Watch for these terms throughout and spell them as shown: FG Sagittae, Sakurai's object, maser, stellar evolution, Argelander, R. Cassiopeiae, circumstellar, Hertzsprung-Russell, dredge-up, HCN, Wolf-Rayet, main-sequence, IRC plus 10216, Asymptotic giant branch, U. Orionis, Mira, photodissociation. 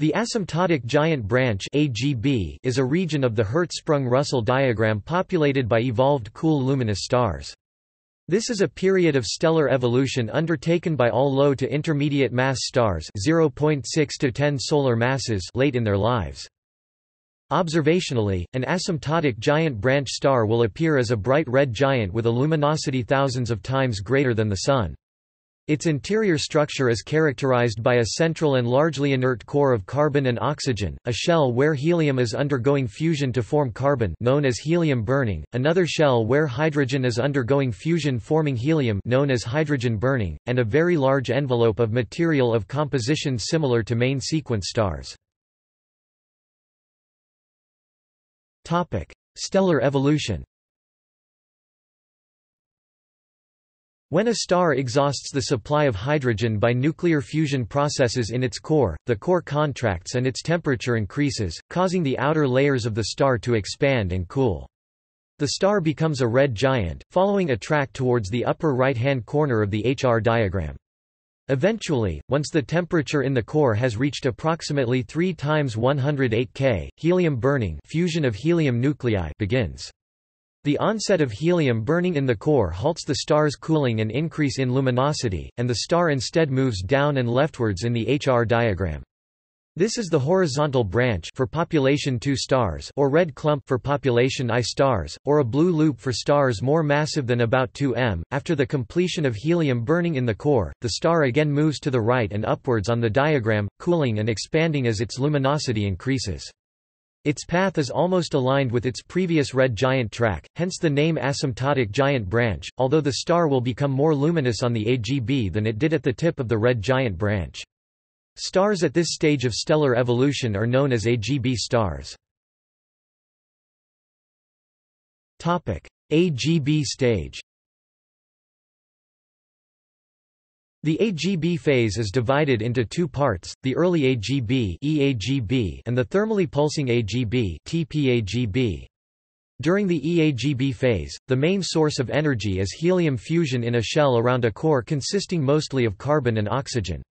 The asymptotic giant branch (AGB) is a region of the Hertzsprung-Russell diagram populated by evolved cool luminous stars. This is a period of stellar evolution undertaken by all low to intermediate mass stars (0.6 to 10 solar masses) late in their lives. Observationally, an asymptotic giant branch star will appear as a bright red giant with a luminosity thousands of times greater than the Sun. Its interior structure is characterized by a central and largely inert core of carbon and oxygen, a shell where helium is undergoing fusion to form carbon, known as helium burning, another shell where hydrogen is undergoing fusion forming helium, known as hydrogen burning, and a very large envelope of material of composition similar to main sequence stars. Topic: Stellar evolution. When a star exhausts the supply of hydrogen by nuclear fusion processes in its core, the core contracts and its temperature increases, causing the outer layers of the star to expand and cool. The star becomes a red giant, following a track towards the upper right-hand corner of the HR diagram. Eventually, once the temperature in the core has reached approximately 3 times 108 K, helium burning, fusion of helium nuclei, begins. The onset of helium burning in the core halts the star's cooling and increase in luminosity, and the star instead moves down and leftwards in the HR diagram. This is the horizontal branch for population II stars, or red clump for population I stars, or a blue loop for stars more massive than about 2 m. After the completion of helium burning in the core, the star again moves to the right and upwards on the diagram, cooling and expanding as its luminosity increases. Its path is almost aligned with its previous red giant track, hence the name asymptotic giant branch, although the star will become more luminous on the AGB than it did at the tip of the red giant branch. Stars at this stage of stellar evolution are known as AGB stars. Topic: AGB stage. The AGB phase is divided into two parts, the early AGB (eAGB) and the thermally pulsing AGB (tpAGB). During the eAGB phase, the main source of energy is helium fusion in a shell around a core consisting mostly of carbon and oxygen.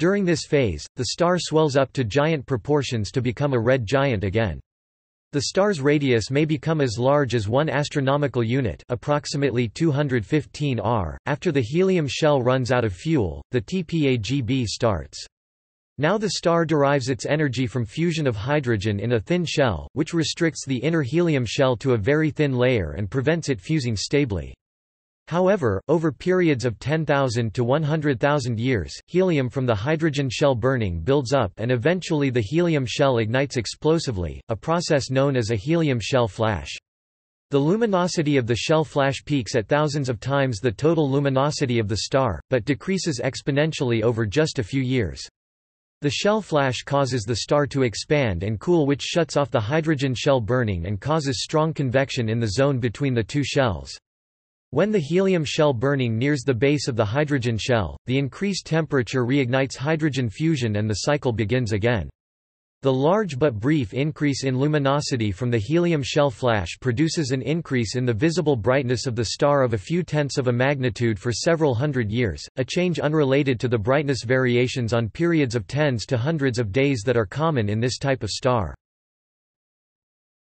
During this phase, the star swells up to giant proportions to become a red giant again. The star's radius may become as large as 1 astronomical unit, approximately 215 R. After the helium shell runs out of fuel, the tpAGB starts. Now the star derives its energy from fusion of hydrogen in a thin shell, which restricts the inner helium shell to a very thin layer and prevents it fusing stably. However, over periods of 10,000 to 100,000 years, helium from the hydrogen shell burning builds up and eventually the helium shell ignites explosively, a process known as a helium shell flash. The luminosity of the shell flash peaks at thousands of times the total luminosity of the star, but decreases exponentially over just a few years. The shell flash causes the star to expand and cool, which shuts off the hydrogen shell burning and causes strong convection in the zone between the two shells. When the helium shell burning nears the base of the hydrogen shell, the increased temperature reignites hydrogen fusion and the cycle begins again. The large but brief increase in luminosity from the helium shell flash produces an increase in the visible brightness of the star of a few tenths of a magnitude for several hundred years, a change unrelated to the brightness variations on periods of tens to hundreds of days that are common in this type of star.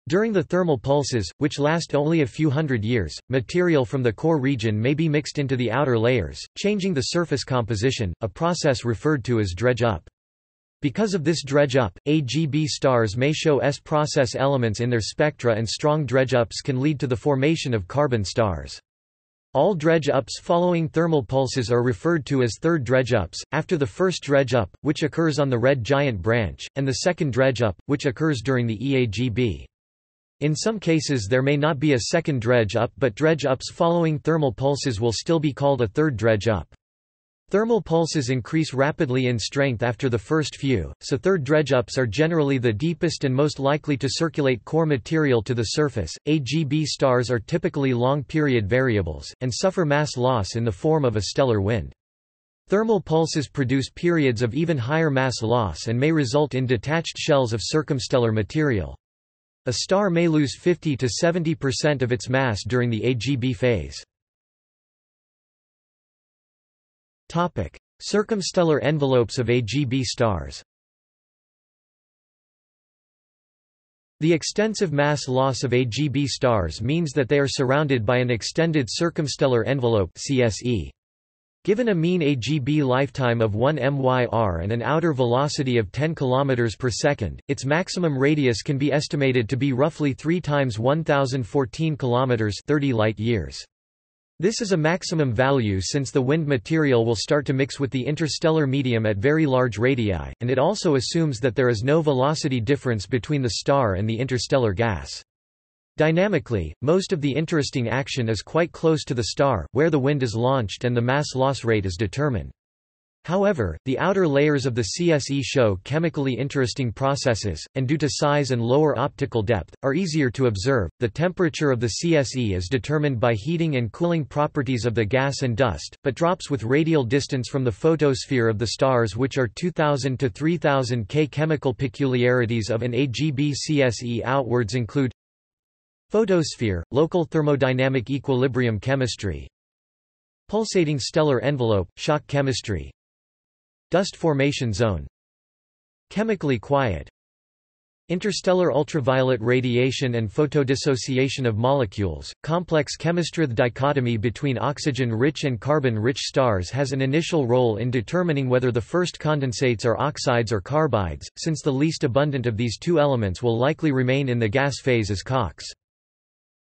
During the thermal pulses, which last only a few hundred years, material from the core region may be mixed into the outer layers, changing the surface composition, a process referred to as dredge-up. Because of this dredge-up, AGB stars may show S-process elements in their spectra, and strong dredge-ups can lead to the formation of carbon stars. All dredge-ups following thermal pulses are referred to as third dredge-ups, after the first dredge-up, which occurs on the red giant branch, and the second dredge-up, which occurs during the eAGB. In some cases there may not be a second dredge-up, but dredge-ups following thermal pulses will still be called a third dredge-up. Thermal pulses increase rapidly in strength after the first few, so third dredge-ups are generally the deepest and most likely to circulate core material to the surface. AGB stars are typically long-period variables, and suffer mass loss in the form of a stellar wind. Thermal pulses produce periods of even higher mass loss and may result in detached shells of circumstellar material. A star may lose 50 to 70% of its mass during the AGB phase. Topic: Circumstellar envelopes of AGB stars. The extensive mass loss of AGB stars means that they are surrounded by an extended circumstellar envelope (CSE). Given a mean AGB lifetime of 1 MYR and an outer velocity of 10 km per second, its maximum radius can be estimated to be roughly 3 times 1014 km 30 light years. This is a maximum value since the wind material will start to mix with the interstellar medium at very large radii, and it also assumes that there is no velocity difference between the star and the interstellar gas. Dynamically, most of the interesting action is quite close to the star, where the wind is launched and the mass loss rate is determined. However, the outer layers of the CSE show chemically interesting processes, and due to size and lower optical depth, are easier to observe. The temperature of the CSE is determined by heating and cooling properties of the gas and dust, but drops with radial distance from the photosphere of the stars, which are 2000 to 3000 K. Chemical peculiarities of an AGB CSE outwards include photosphere, local thermodynamic equilibrium chemistry, pulsating stellar envelope, shock chemistry, dust formation zone, chemically quiet, interstellar ultraviolet radiation and photodissociation of molecules. Complex chemistry. The dichotomy between oxygen-rich and carbon-rich stars has an initial role in determining whether the first condensates are oxides or carbides, since the least abundant of these two elements will likely remain in the gas phase as COX.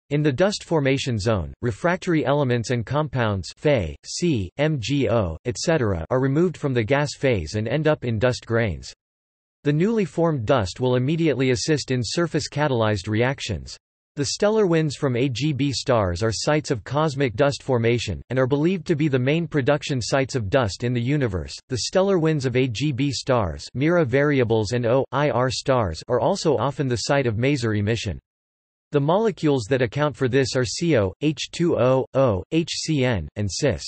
In the dust formation zone, refractory elements and compounds Fe, C, MgO, etc. are removed from the gas phase and end up in dust grains. The newly formed dust will immediately assist in surface-catalyzed reactions. The stellar winds from AGB stars are sites of cosmic dust formation, and are believed to be the main production sites of dust in the universe. The stellar winds of AGB stars, Mira variables and O/IR stars, are also often the site of maser emission. The molecules that account for this are CO, H2O, O, HCN, and Cis.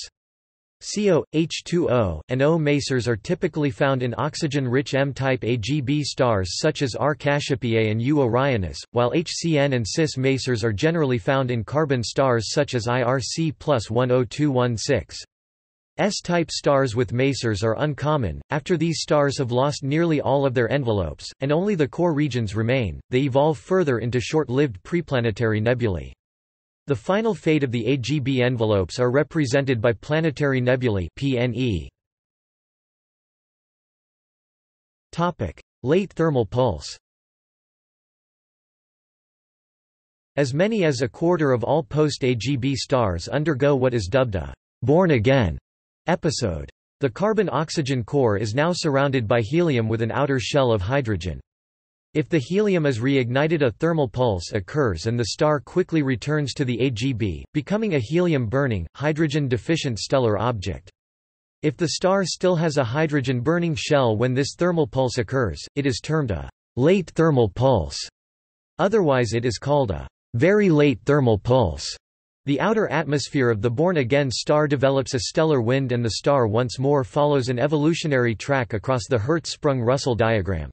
CO, H2O, and O masers are typically found in oxygen-rich M-type AGB stars such as R. Cassiopeiae and U. Orionis, while HCN and Cis masers are generally found in carbon stars such as IRC plus 10216. S-type stars with masers are uncommon. After these stars have lost nearly all of their envelopes, and only the core regions remain, they evolve further into short-lived preplanetary nebulae. The final fate of the AGB envelopes are represented by planetary nebulae (PNE). Topic: Late thermal pulse. As many as a quarter of all post-AGB stars undergo what is dubbed a born again episode. The carbon-oxygen core is now surrounded by helium with an outer shell of hydrogen. If the helium is reignited, a thermal pulse occurs and the star quickly returns to the AGB, becoming a helium-burning, hydrogen-deficient stellar object. If the star still has a hydrogen-burning shell when this thermal pulse occurs, it is termed a late thermal pulse. Otherwise it is called a very late thermal pulse. The outer atmosphere of the born-again star develops a stellar wind and the star once more follows an evolutionary track across the Hertzsprung-Russell diagram.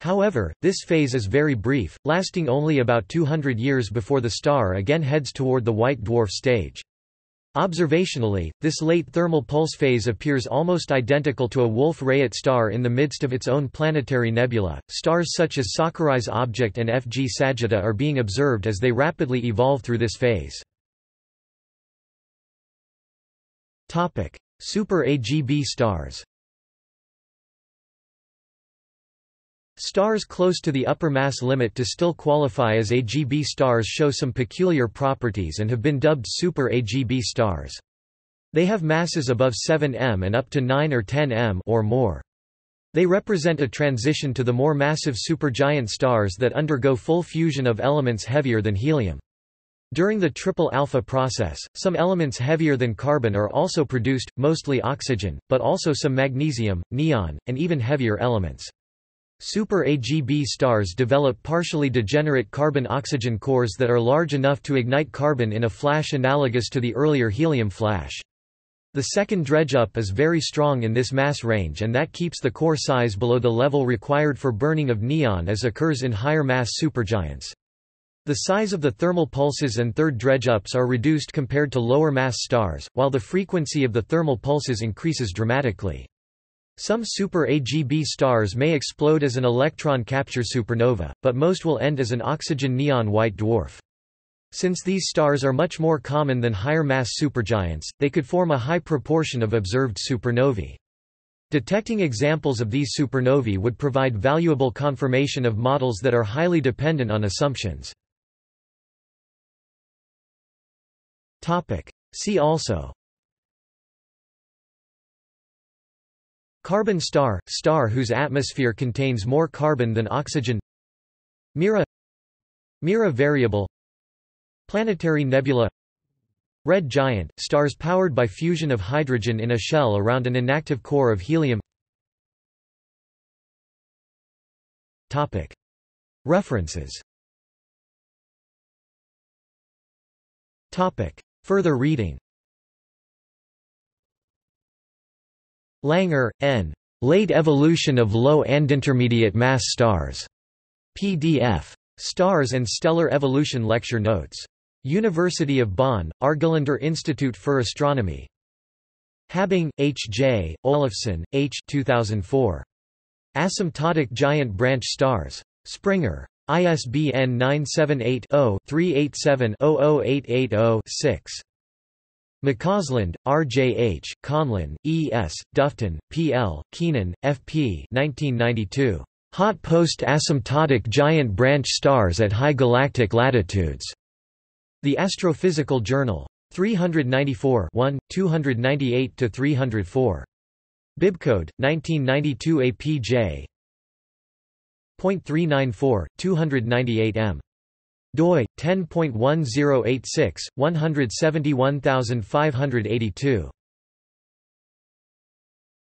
However, this phase is very brief, lasting only about 200 years before the star again heads toward the white dwarf stage. Observationally, this late thermal pulse phase appears almost identical to a Wolf-Rayet star in the midst of its own planetary nebula. Stars such as Sakurai's object and FG Sagittae are being observed as they rapidly evolve through this phase. Topic: Super AGB stars. Stars close to the upper mass limit to still qualify as AGB stars show some peculiar properties and have been dubbed super AGB stars. They have masses above 7 m and up to 9 or 10 m or more. They represent a transition to the more massive supergiant stars that undergo full fusion of elements heavier than helium. During the triple alpha process, some elements heavier than carbon are also produced, mostly oxygen, but also some magnesium, neon, and even heavier elements. Super AGB stars develop partially degenerate carbon-oxygen cores that are large enough to ignite carbon in a flash analogous to the earlier helium flash. The second dredge-up is very strong in this mass range, and that keeps the core size below the level required for burning of neon, as occurs in higher-mass supergiants. The size of the thermal pulses and third dredge-ups are reduced compared to lower-mass stars, while the frequency of the thermal pulses increases dramatically. Some super AGB stars may explode as an electron capture supernova, but most will end as an oxygen neon white dwarf. Since these stars are much more common than higher mass supergiants, they could form a high proportion of observed supernovae. Detecting examples of these supernovae would provide valuable confirmation of models that are highly dependent on assumptions. Topic: See also. Carbon star – star whose atmosphere contains more carbon than oxygen. Mira. Mira variable. Planetary nebula. Red giant – stars powered by fusion of hydrogen in a shell around an inactive core of helium. Topic. References. Topic. Further reading. Langer, N. Late Evolution of Low and Intermediate Mass Stars. PDF. Stars and Stellar Evolution Lecture Notes. University of Bonn, Argelander Institute für Astronomie. Habing, H. J., Olafson, H. 2004. Asymptotic Giant Branch Stars. Springer. ISBN 978-0-387-00880-6. McCausland, R. J. H., Conlon, E. S., Dufton, P. L., Keenan, F. P. 1992. Hot Post-Asymptotic Giant Branch Stars at High Galactic Latitudes. The Astrophysical Journal. 394 1, 298–304. Bibcode, 1992 APJ.394, 298M. doi 10.1086/171582.